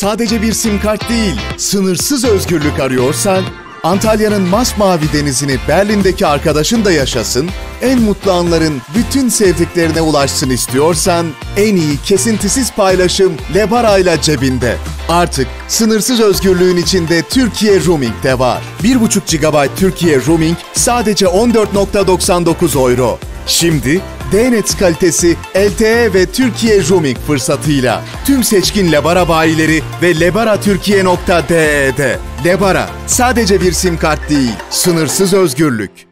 sadece bir sim kart değil, sınırsız özgürlük arıyorsan, Antalya'nın masmavi denizini Berlin'deki arkadaşın da yaşasın, en mutlu anların bütün sevdiklerine ulaşsın istiyorsan, en iyi kesintisiz paylaşım Lebara ile cebinde. Artık sınırsız özgürlüğün içinde Türkiye Roaming de var. 1,5 GB Türkiye Roaming sadece 14,99 €. Şimdi D-Net kalitesi LTE ve Türkiye Roaming fırsatıyla tüm seçkin Lebara bayileri ve lebaratürkiye.de'de. Lebara sadece bir sim kart değil, sınırsız özgürlük.